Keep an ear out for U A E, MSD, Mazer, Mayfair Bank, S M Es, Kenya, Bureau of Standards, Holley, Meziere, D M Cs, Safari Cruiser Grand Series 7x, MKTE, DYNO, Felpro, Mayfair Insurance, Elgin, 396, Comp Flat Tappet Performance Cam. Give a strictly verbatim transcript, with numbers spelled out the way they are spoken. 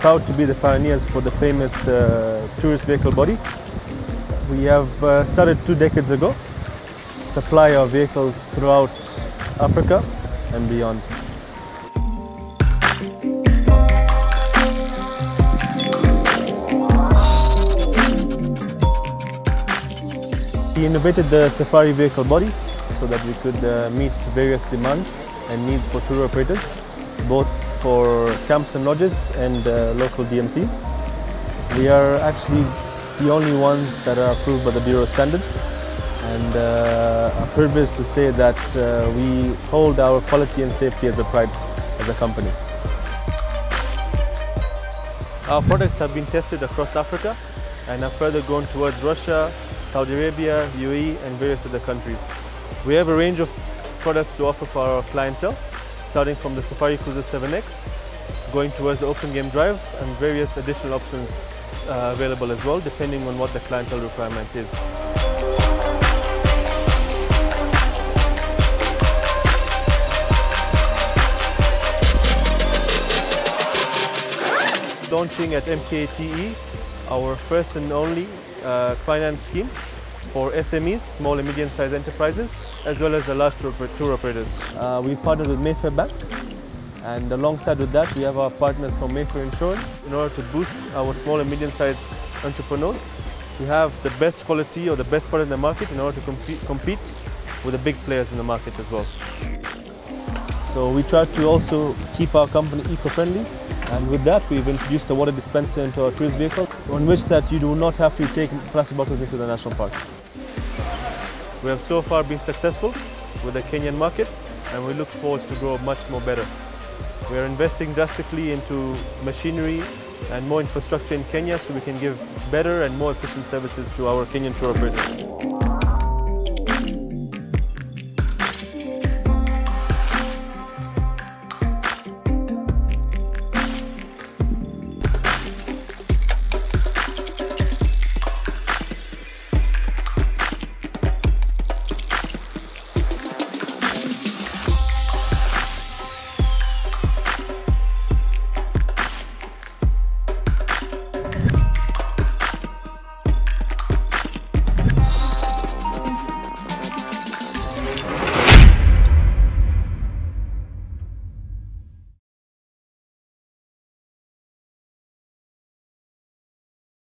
proud to be the pioneers for the famous uh, tourist vehicle body. We have uh, started two decades ago, supply our vehicles throughout Africa and beyond. We innovated the Safari vehicle body so that we could uh, meet various demands and needs for tour operators, both for camps and lodges and uh, local D M Cs. We are actually the only ones that are approved by the Bureau of Standards, and uh, I'm privileged to say that uh, we hold our quality and safety as a pride as a company. Our products have been tested across Africa and have further gone towards Russia, Saudi Arabia, U A E and various other countries. We have a range of products to offer for our clientele, starting from the Safari Cruiser seven X, going towards the open game drives and various additional options uh, available as well, depending on what the clientele requirement is. Launching at M K T E, our first and only uh, finance scheme for S M Es, small and medium-sized enterprises, as well as the large tour, tour operators. Uh, we partnered with Mayfair Bank, and alongside with that we have our partners from Mayfair Insurance in order to boost our small and medium-sized entrepreneurs to have the best quality or the best product in the market in order to compete, compete with the big players in the market as well. So we try to also keep our company eco-friendly, and with that we've introduced a water dispenser into our tourist vehicle, on which that you do not have to take plastic bottles into the national park. We have so far been successful with the Kenyan market, and we look forward to grow much more better. We are investing drastically into machinery and more infrastructure in Kenya so we can give better and more efficient services to our Kenyan tour operators.